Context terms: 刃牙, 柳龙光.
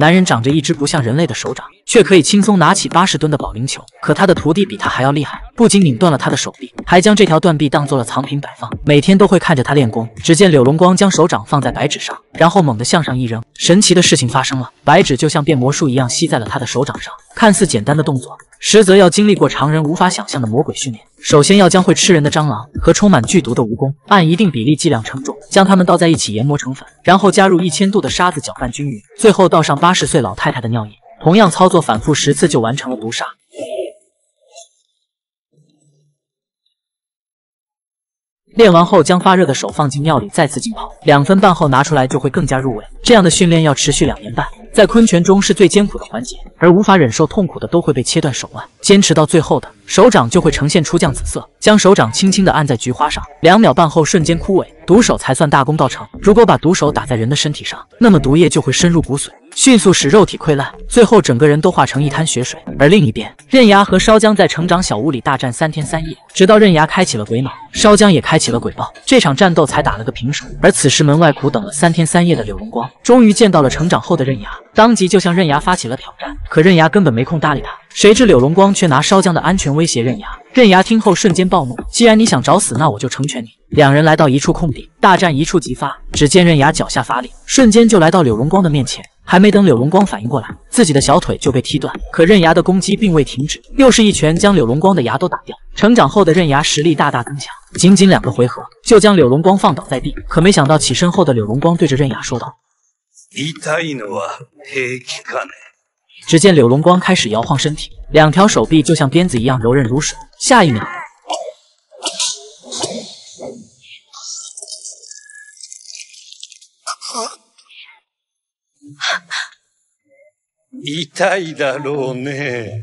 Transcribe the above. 男人长着一只不像人类的手掌，却可以轻松拿起80吨的保龄球。可他的徒弟比他还要厉害，不仅拧断了他的手臂，还将这条断臂当做了藏品摆放，每天都会看着他练功。只见柳龙光将手掌放在白纸上，然后猛地向上一扔，神奇的事情发生了，白纸就像变魔术一样吸在了他的手掌上。看似简单的动作，实则要经历过常人无法想象的魔鬼训练。首先要将会吃人的蟑螂和充满剧毒的蜈蚣按一定比例剂量称重，将它们倒在一起研磨成粉，然后加入1000度的沙子搅拌均匀，最后倒上80岁老太太的尿液。同样操作反复10次就完成了毒杀。练完后，将发热的手放进尿里，再次浸泡2分半后拿出来，就会更加入味。这样的训练要持续2年半，在昆拳中是最艰苦的环节，而无法忍受痛苦的都会被切断手腕。坚持到最后的手掌就会呈现出酱紫色。将手掌轻轻地按在菊花上，2秒半后瞬间枯萎，毒手才算大功告成。如果把毒手打在人的身体上，那么毒液就会深入骨髓，迅速使肉体溃烂，最后整个人都化成一滩血水。而另一边，刃牙和烧江在成长小屋里大战3天3夜，直到刃牙开启了鬼脑，烧江也开启了鬼爆，这场战斗才打了个平手。而此时门外苦等了3天3夜的柳龙光，终于见到了成长后的刃牙，当即就向刃牙发起了挑战。可刃牙根本没空搭理他，谁知柳龙光却拿烧江的安全威胁刃牙。刃牙听后瞬间暴怒，既然你想找死，那我就成全你。两人来到一处空地，大战一触即发。只见刃牙脚下发力，瞬间就来到柳龙光的面前。还没等柳龙光反应过来，自己的小腿就被踢断。可刃牙的攻击并未停止，又是一拳将柳龙光的牙都打掉。成长后的刃牙实力大大增强，仅仅2个回合就将柳龙光放倒在地。可没想到起身后的柳龙光对着刃牙说道：“只见柳龙光开始摇晃身体，2条手臂就像鞭子一样柔韧如水。下一秒。”痛いだろうね。